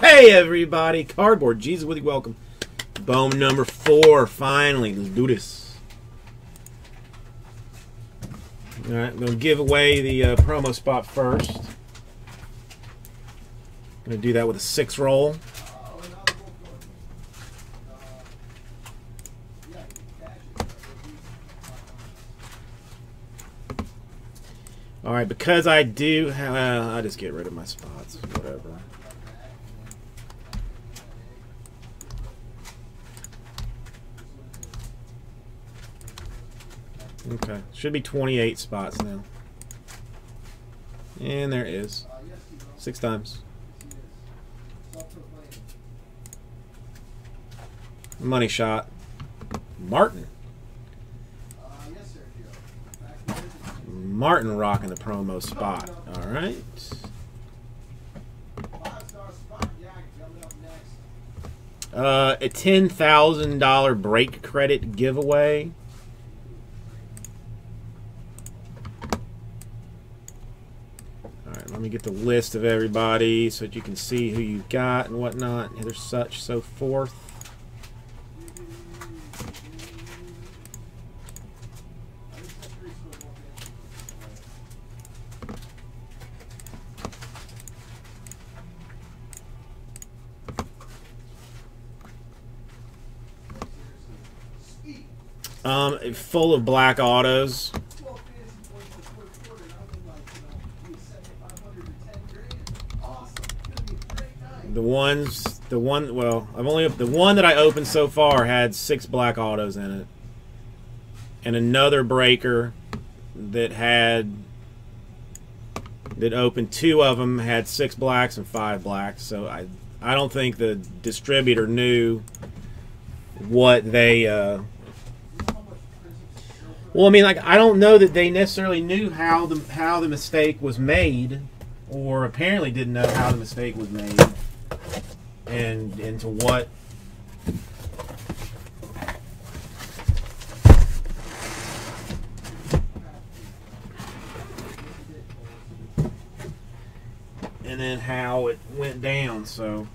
Hey, everybody. Cardboard Jesus with you. Welcome. Boom number 4. Finally. Let's do this. All right. I'm going to give away the promo spot first. I'm going to do that with a 6 roll. All right, because I do have, I'll just get rid of my spots, whatever. Okay, should be 28 spots now. And there it is. 6 times. Money shot. Martin. Martin rocking the promo spot. All right. A $10,000 break credit giveaway. All right, let me get the list of everybody so that you can see who you've got and whatnot, and there's such, so forth. Full of black autos. The one that I opened so far had 6 black autos in it, and another breaker that opened 2 of them had 6 blacks and 5 blacks. So I don't think the distributor knew what they. Well, I mean, like, I don't know that they necessarily knew how the mistake was made, or apparently didn't know how the mistake was made, and to what. And then how it went down, so.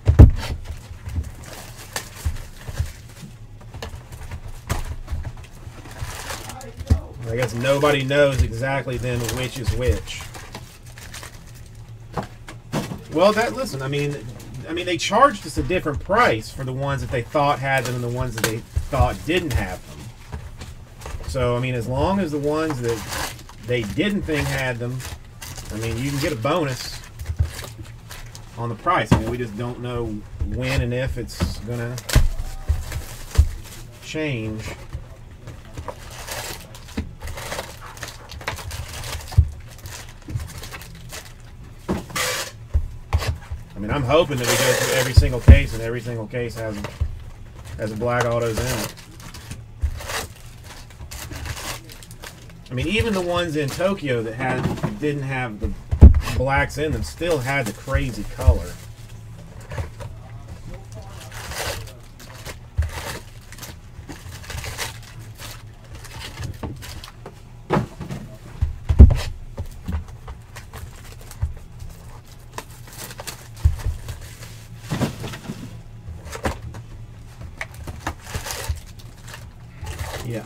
I guess nobody knows exactly then which is which. Well, that, listen, I mean they charged us a different price for the ones that they thought had them and the ones that they thought didn't have them. So, I mean, as long as the ones that they didn't think had them, I mean, you can get a bonus on the price. I mean, we just don't know when and if it's gonna change. I mean, I'm hoping that we go through every single case, and every single case has a black autos in it. I mean, even the ones in Tokyo that didn't have the blacks in them still had the crazy color.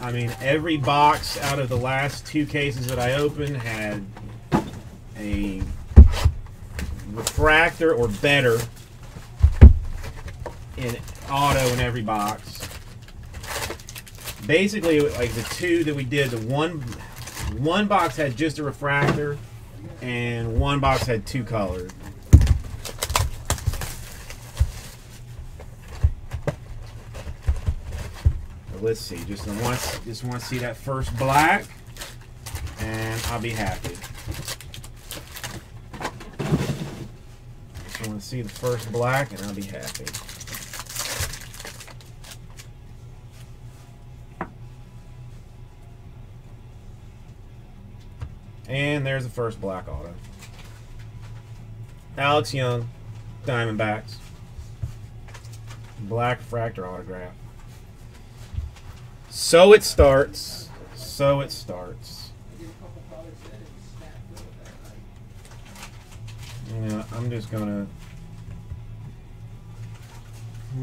I mean, every box out of the last 2 cases that I opened had a refractor or better in auto in every box. Basically, like the 2 that we did, the one box had just a refractor, and one box had 2 colors. Let's see. Just want to see that first black, and I'll be happy. Just want to see the first black, and I'll be happy. And there's the first black auto. Alex Young, Diamondbacks. Black refractor autograph. So it starts. So it starts. You know, I'm just gonna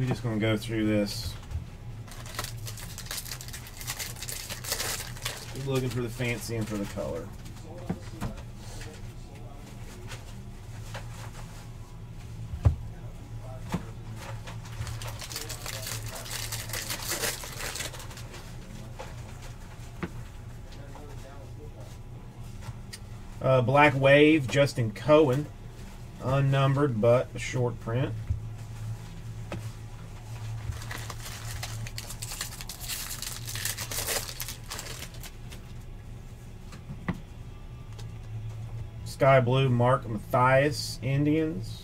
We're just going to go through this. Keep looking for the fancy and for the color. Black Wave, Justin Cohen. Unnumbered, but a short print. Sky Blue, Mark Matthias, Indians.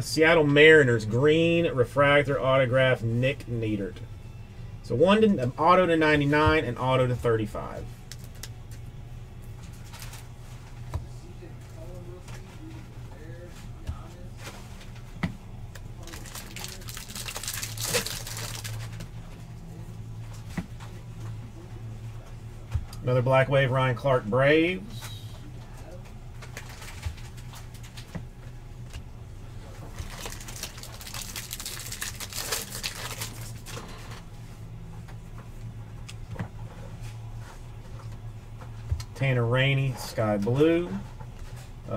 Seattle Mariners, green refractor autograph, Nick Neidert. So one to, auto to 99 and auto to 35. Another Black Wave, Ryan Clark, Braves. Tanner Rainey, Sky Blue.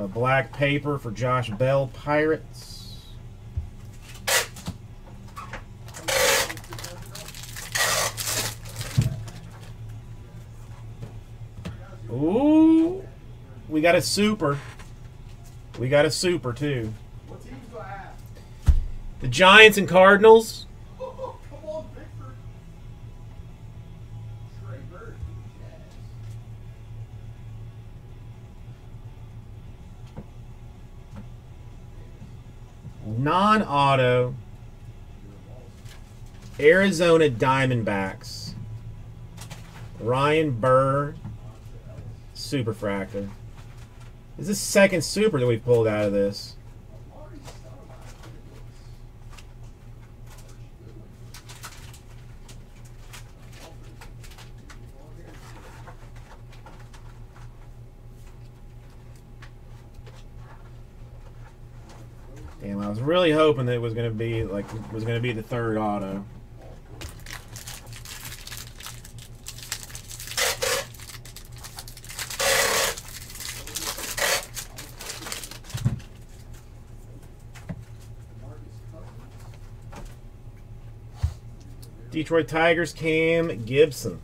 Black Paper for Josh Bell, Pirates. Ooh, we got a super. We got a super, too. The Giants and Cardinals. Non-auto, Arizona Diamondbacks, Ryan Burr, Superfractor. This is the second super that we pulled out of this. Damn, I was really hoping that it was going to be like the third auto. Detroit Tigers, Cam Gibson.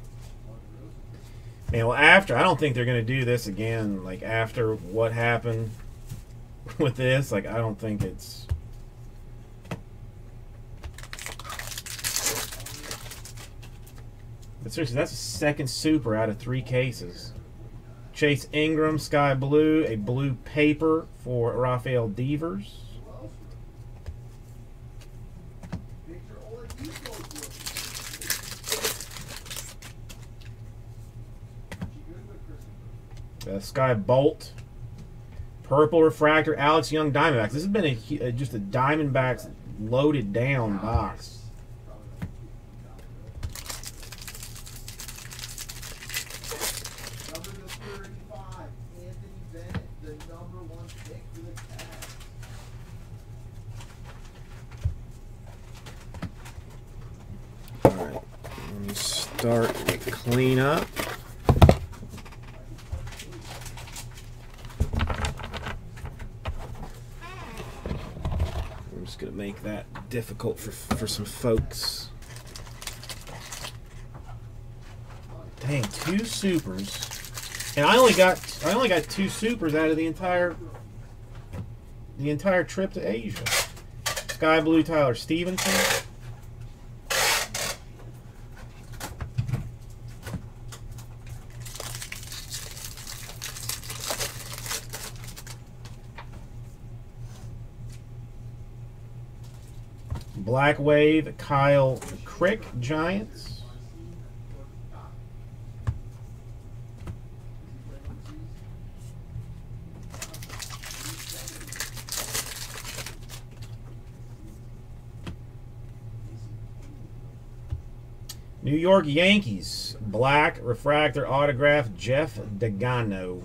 Man, well, after I don't think they're going to do this again. Like after what happened with this, like I don't think it's but seriously, that's a second super out of three cases. Chase Ingram, Sky Blue, a blue paper for Rafael Devers. Sky Bolt. Purple refractor, Alex Young, Diamondbacks. This has been a, just a Diamondbacks loaded down box. All right, let me start the cleanup. Gonna make that difficult for some folks. Dang, two supers, and I only got two supers out of the entire trip to Asia. Sky Blue, Tyler Stevenson. Black Wave, Kyle Crick, Giants. New York Yankees, black refractor autograph, Jeff Degano.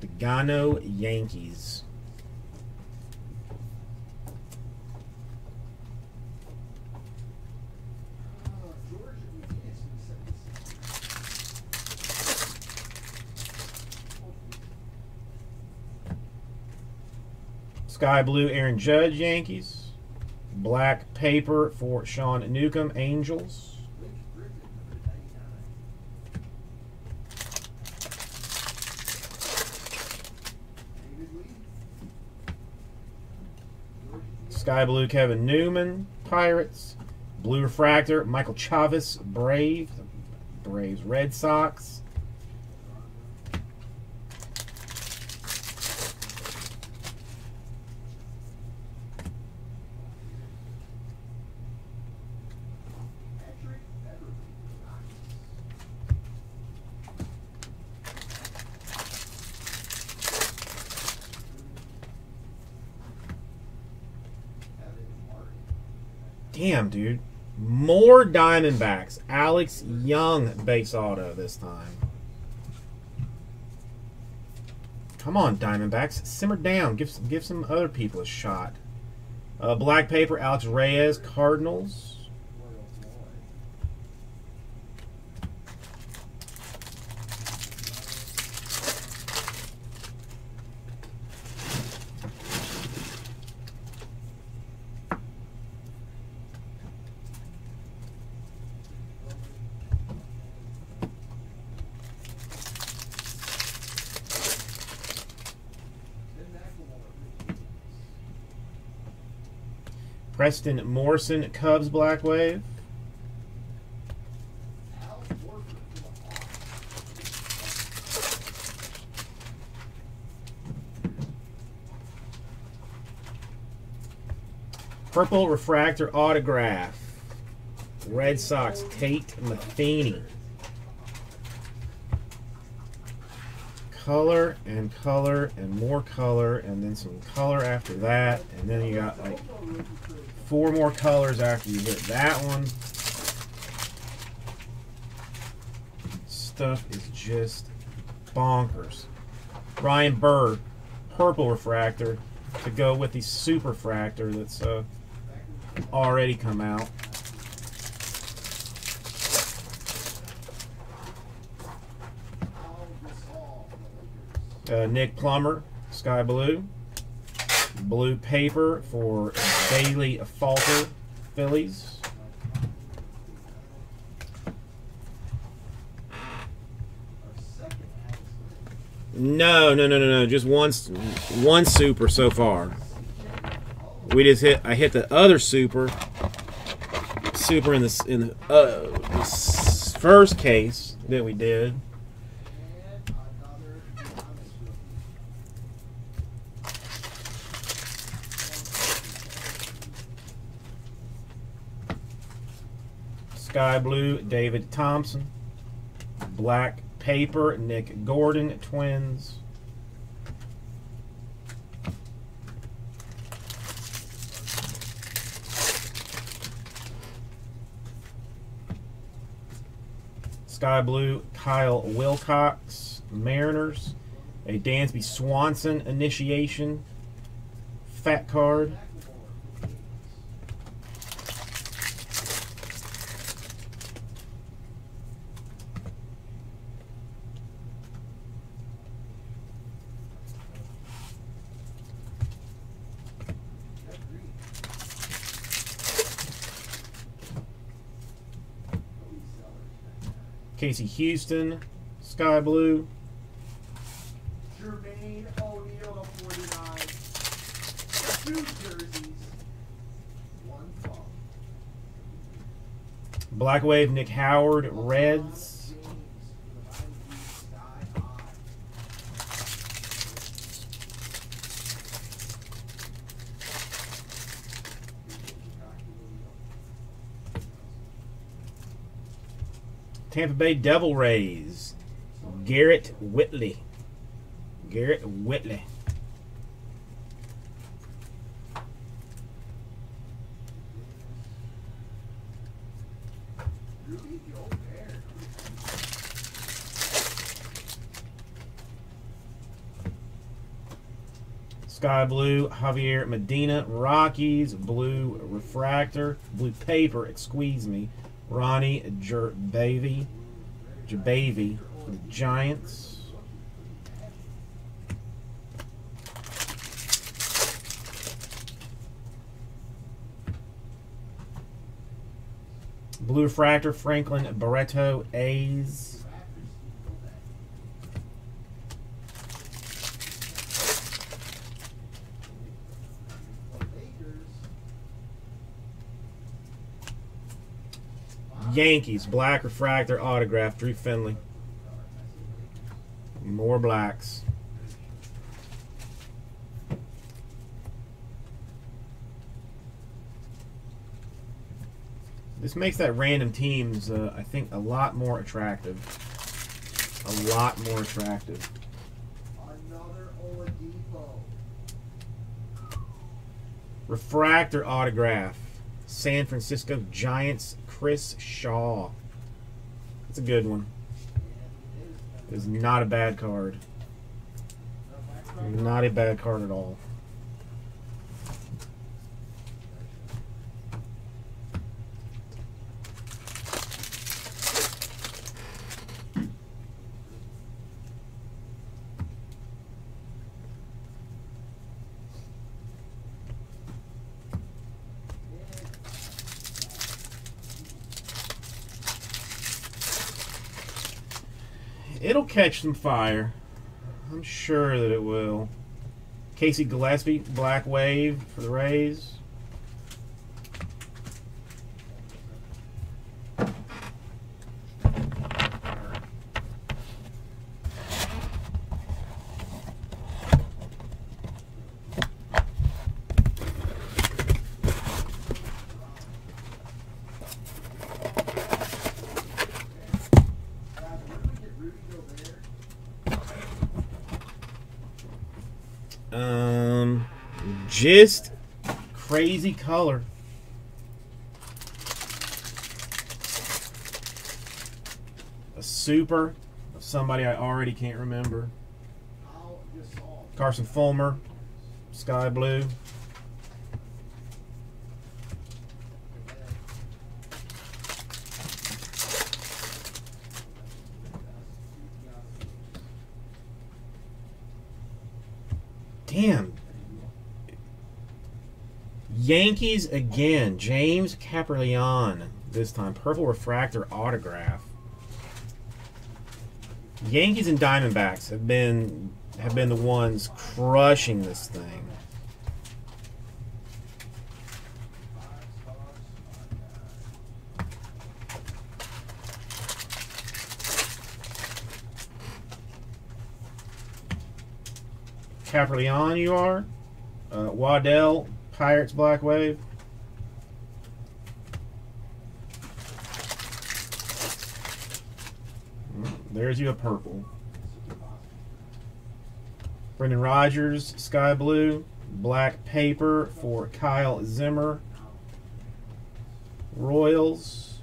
Degano Yankees. Sky blue, Aaron Judge, Yankees. Black paper for Sean Newcomb, Angels. Sky blue, Kevin Newman, Pirates. Blue refractor, Michael Chavis, Braves, Red Sox. Damn, dude. More Diamondbacks. Alex Young base auto this time. Come on, Diamondbacks. Simmer down. Give some other people a shot. Black paper, Alex Reyes, Cardinals. Preston Morrison, Cubs, Black Wave. Purple refractor autograph, Red Sox, Tate Matheny. Color and color and more color and then some color after that, and then you got like four more colors after you hit that one. Stuff is just bonkers. Ryan Burr, purple refractor to go with the super refractor that's already come out. Nick Plummer, sky blue. Blue paper for Bailey Falter, Phillies. No. Just one super so far. We just hit. I hit the other super in the first case that we did. Sky blue, David Thompson. Black paper, Nick Gordon, Twins. Sky blue, Kyle Wilcox, Mariners. A Dansby Swanson initiation. Fat card. Casey Houston, sky blue. Jermaine O'Neal, 49. Two jerseys, one song. Black wave, Nick Howard, Reds. Tampa Bay Devil Rays, Garrett Whitley. Garrett Whitley. Sky Blue, Javier Medina, Rockies, Blue Refractor, Blue Paper, excuse me, Ronnie Jebavy for the Giants. Blue Refractor, Franklin Barreto, A's. Yankees, Black Refractor Autograph, Drew Finley. More blacks. This makes that random teams, I think, a lot more attractive. A lot more attractive. Refractor Autograph, San Francisco Giants, Chris Shaw. That's a good one. It's not a bad card. Not a bad card at all. It'll catch some fire. I'm sure that it will. Casey Gillespie, Black Wave for the Rays. Just crazy color. A super of somebody I already can't remember. Carson Fulmer, Sky Blue. Damn. Yankees again, James Caprillion, this time purple refractor autograph. Yankees and Diamondbacks have been the ones crushing this thing. Caprillion, you are. Waddell, Pirates, Black Wave. There's you a purple. Brendan Rodgers, Sky Blue. Black Paper for Kyle Zimmer. Royals.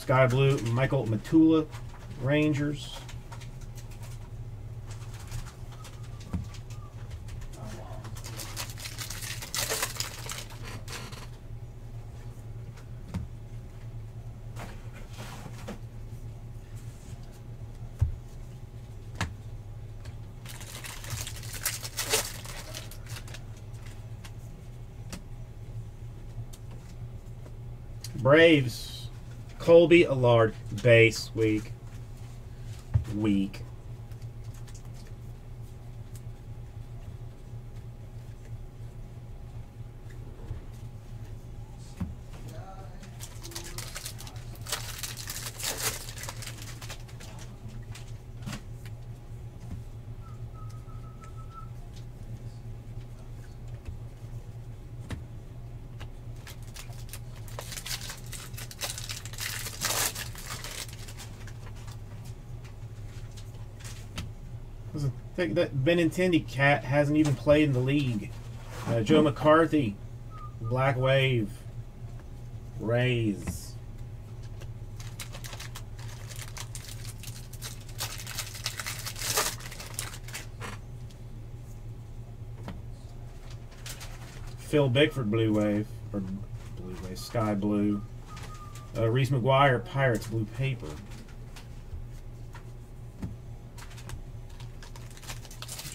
Sky Blue, Michael Matula. Rangers. Braves. Colby Allard, base week. Week. Johnson. I think that Benintendi cat hasn't even played in the league. Joe McCarthy, Black Wave, Rays. Phil Bickford, Blue Wave, or Blue Wave, Sky Blue. Reese McGuire, Pirates, Blue Paper.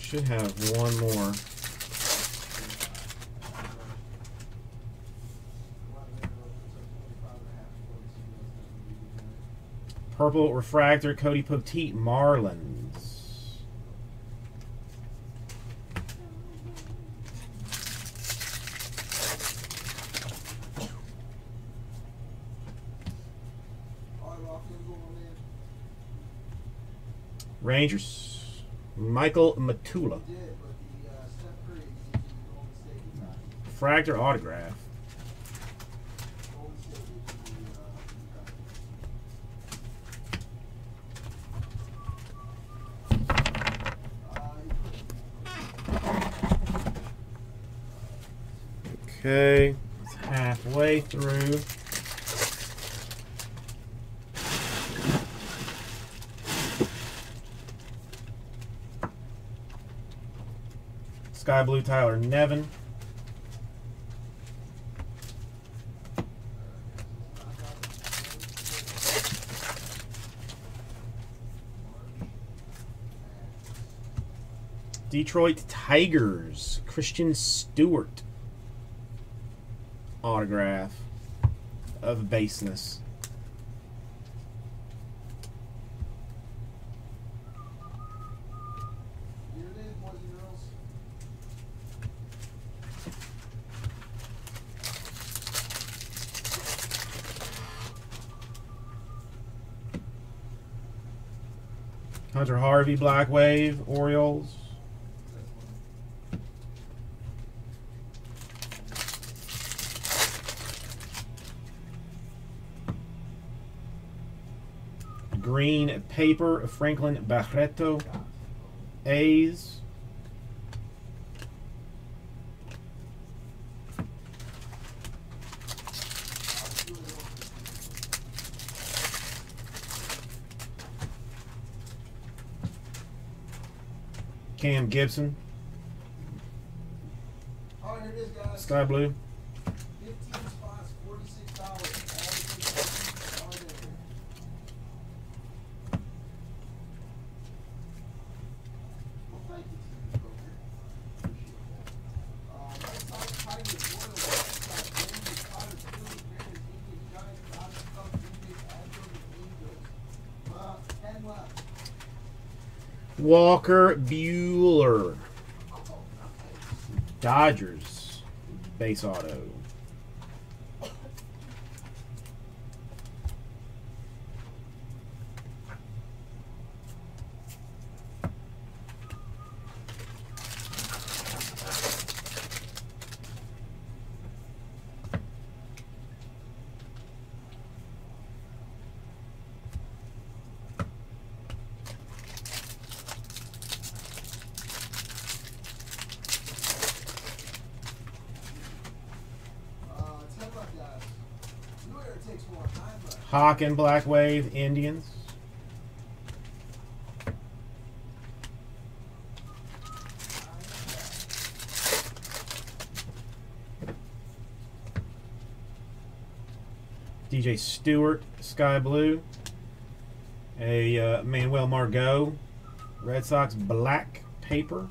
Should have one more. Purple Refractor, Cody Poteet, Marlins. Rangers, Michael Matula. Refractor autograph. Okay, it's halfway through. Sky Blue, Tyler Nevin. Detroit Tigers, Christian Stewart. Autograph of baseness. Hunter Harvey, Black Wave, Orioles. Green Paper, Franklin Barreto, A's. Cam Gibson, Sky Blue. Walker Buehler, Dodgers, base auto. Hawk and Black Wave, Indians. DJ Stewart, Sky Blue. A Manuel Margot, Red Sox, Black Paper.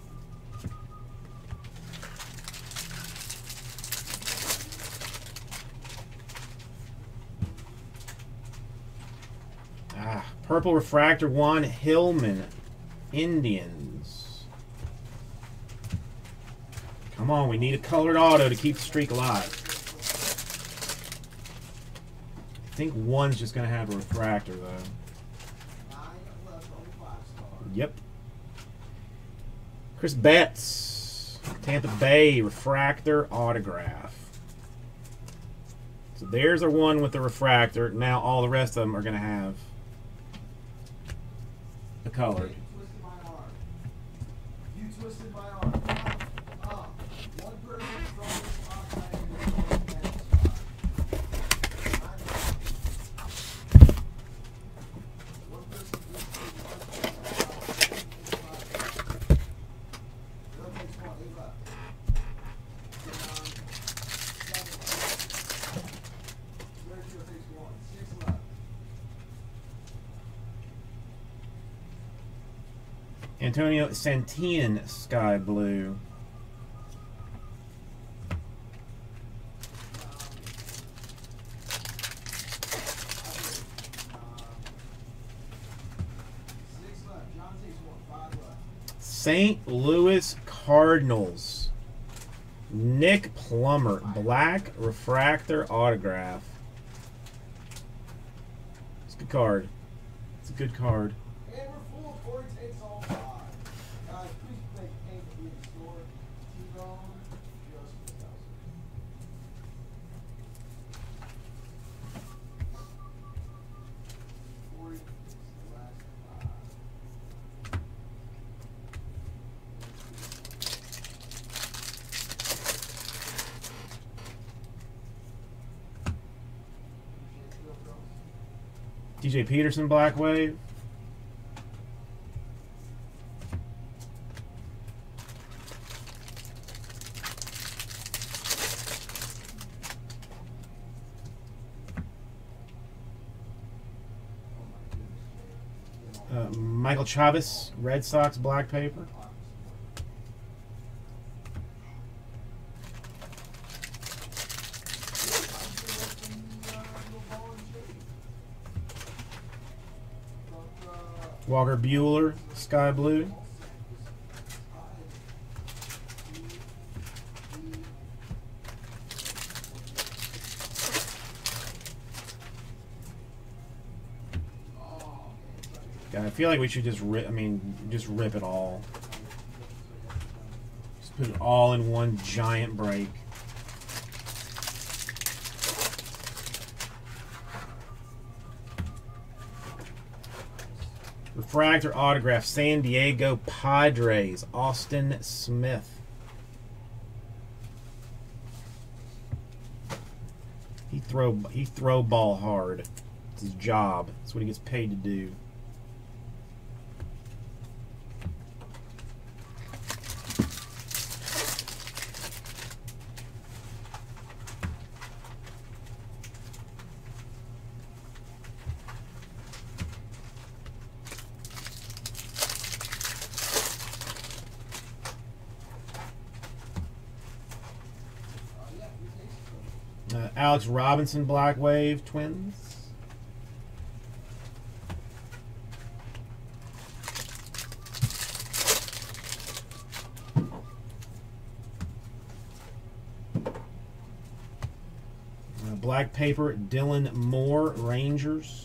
Purple Refractor, Juan Hillman, Indians. Come on, we need a colored auto to keep the streak alive. I think one's just going to have a refractor, though. Yep. Chris Betts, Tampa Bay, refractor autograph. So there's our one with the refractor. Now all the rest of them are going to have colored. twisted my arm. Up. One person from this box I can get to the spot. One person from this box I can get left. Antonio Santian, sky blue. St. Louis Cardinals. Nick Plummer, black refractor autograph. It's a good card. It's a good card. DJ Peterson, black wave. Michael Chavis, Red Sox, black paper. Walker Buehler, sky blue. God, I feel like we should just rip, just rip it all. Just put it all in one giant break. Refractor autograph, San Diego Padres, Austin Smith. He throw ball hard. It's his job. It's what he gets paid to do. Alex Robinson, black wave, Twins. Black paper, Dylan Moore, Rangers.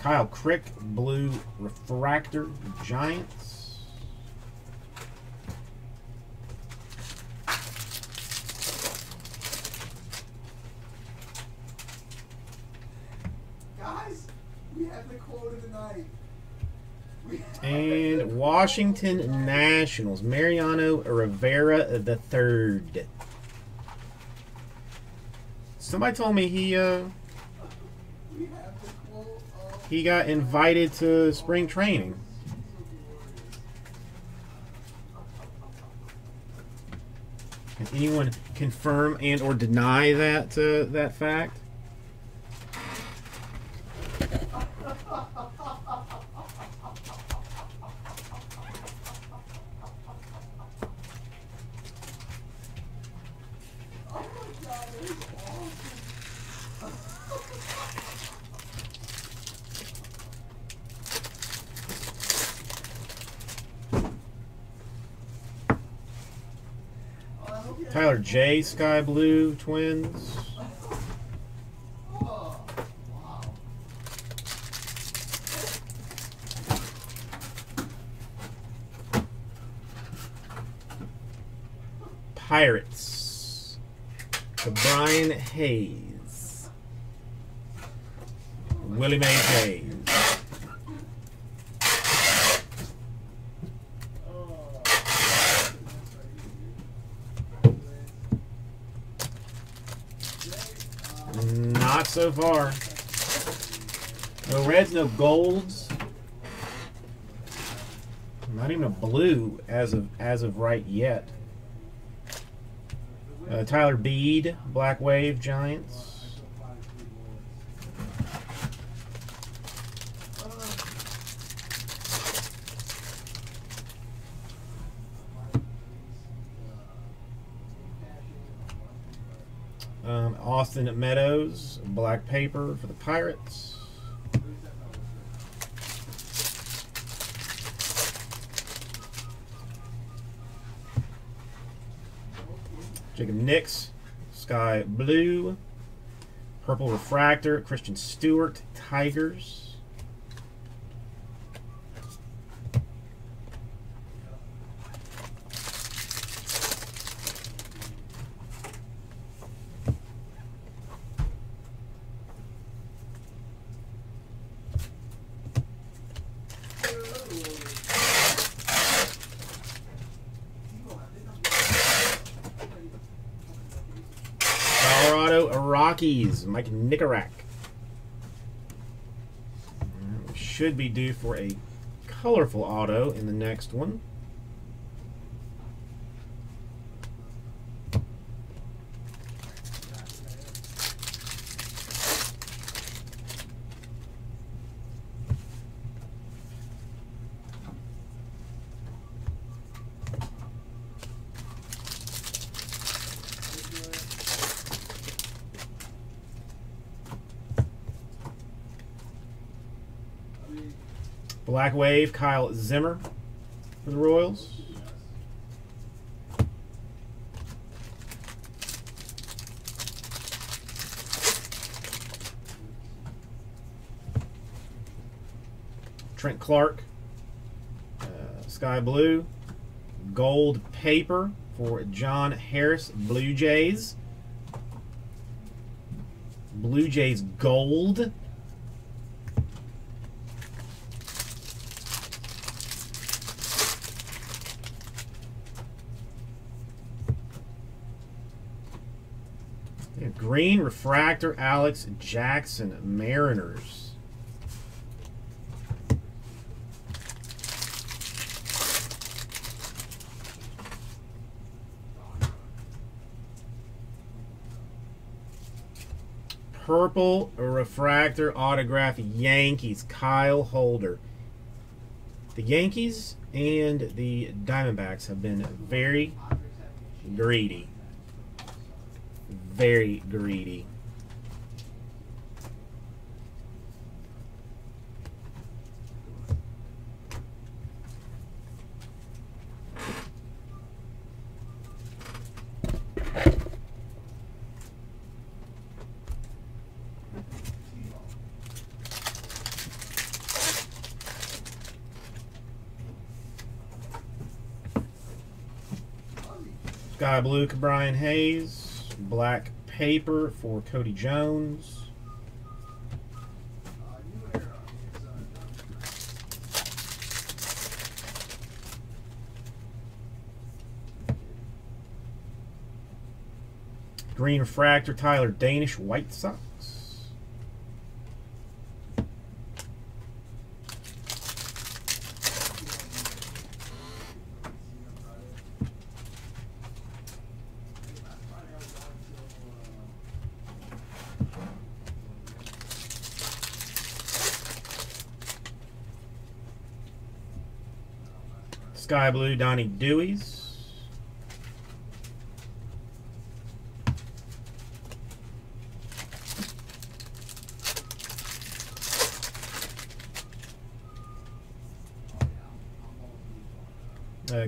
Kyle Crick, blue refractor, Giants. Guys, we have the quote of the night. And Washington Nationals, Mariano Rivera III. Somebody told me he got invited to spring training. Can anyone confirm and or deny that that fact? Tyler J, sky blue, Twins. Oh, wow. Pirates. Bryan Hayes. Willie Mays Hayes. Not so far. No reds, no golds. Not even a blue as of right yet. Tyler Bede, Black Wave, Giants. Austin Meadows, Black Paper for the Pirates. Jacob Nix, Sky Blue, Purple Refractor, Christian Stewart, Tigers. Mike Nicorac. Should be due for a colorful auto in the next one. Black Wave, Kyle Zimmer for the Royals. Trent Clark, Sky Blue. Gold Paper for John Harris, Blue Jays. Blue Jays Gold. Green Refractor, Alex Jackson, Mariners. Purple Refractor, Autograph, Yankees, Kyle Holder. The Yankees and the Diamondbacks have been very greedy. Very greedy. Sky Blue, Bryan Hayes. Black Paper for Cody Jones. Green Refractor, Tyler Danish, White Sox. Sky Blue, Donnie Dewey's.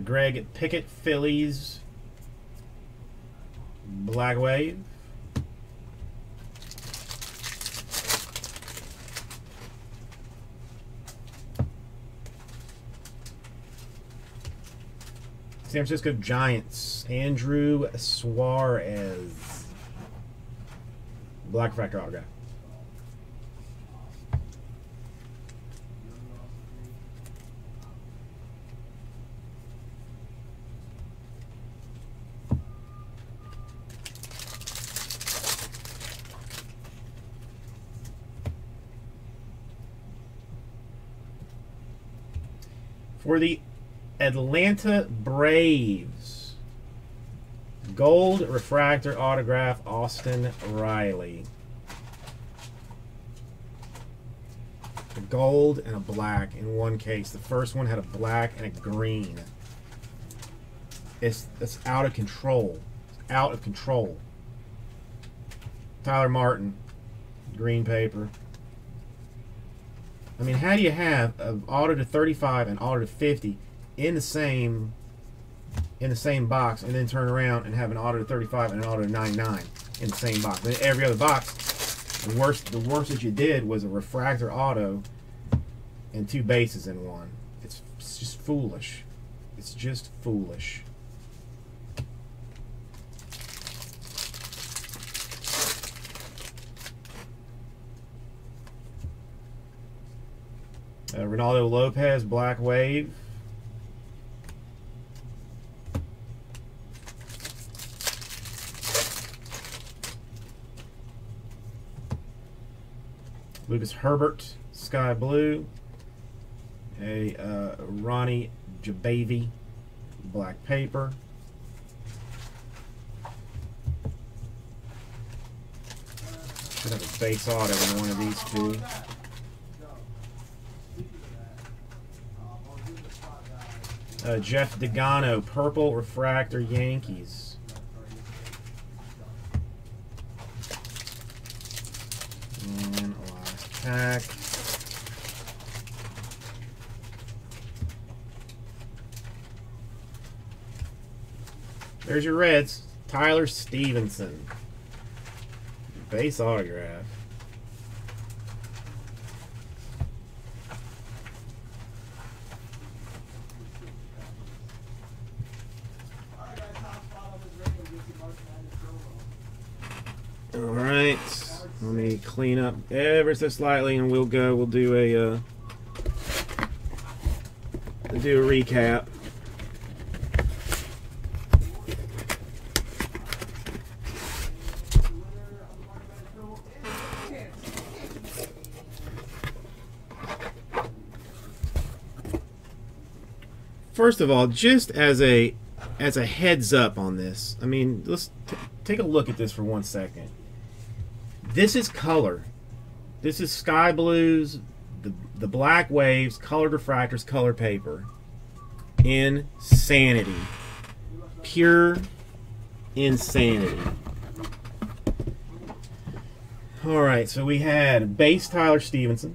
Greg Pickett, Phillies. Black Wave. San Francisco Giants, Andrew Suarez. Black Factor autograph. For the Atlanta Braves, gold refractor autograph, Austin Riley. A gold and a black in one case. The first one had a black and a green. It's out of control. It's out of control. Tyler Martin, green paper. I mean, how do you have an auto to 35 and auto to 50 in the same box, and then turn around and have an auto to 35 and an auto to 99 in the same box? Then every other box, the worst that you did was a refractor auto and two bases in one. It's just foolish. It's just foolish. Ronaldo Lopez, black wave. Lucas Herbert, sky blue. A Ronnie Jebavy, black paper. Should have a base auto in one of these two. Jeff Degano, purple refractor, Yankees. And last pack. There's your Reds, Tyler Stevenson. Base autograph. Let me clean up ever so slightly, and we'll do a recap. First of all, just as a heads up on this, I mean, let's take a look at this for 1 second. This is color. This is sky blues, the black waves, colored refractors, color paper. Insanity. Pure insanity. Alright, so we had base Tyler Stevenson,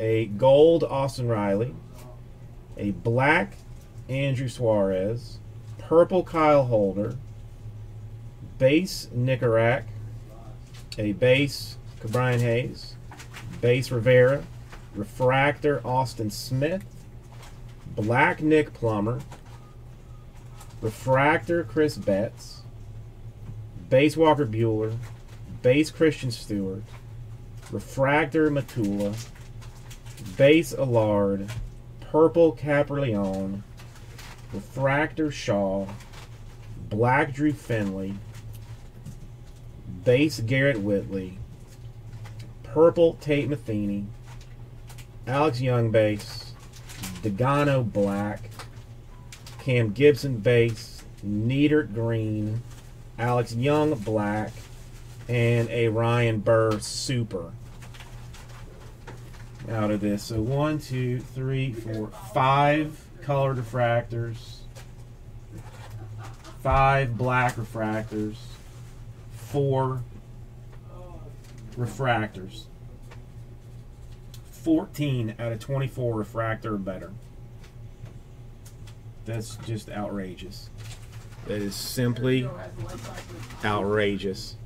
a gold Austin Riley, a black Andrew Suarez, purple Kyle Holder, base Nickarack, a base Bryan Hayes, base Rivera, refractor Austin Smith, black Nick Plummer, refractor Chris Betts, base Walker Buehler, base Christian Stewart, refractor Matula, base Allard, purple Caprileon, refractor Shaw, black Drew Finley, base Garrett Whitley, purple Tate Matheny, Alex Young base, Degano black, Cam Gibson base, Neidert green, Alex Young black, and a Ryan Burr super out of this. So 5 colored refractors, 5 black refractors, 4 refractors, 14 out of 24 refractor or better. That's just outrageous. That is simply outrageous.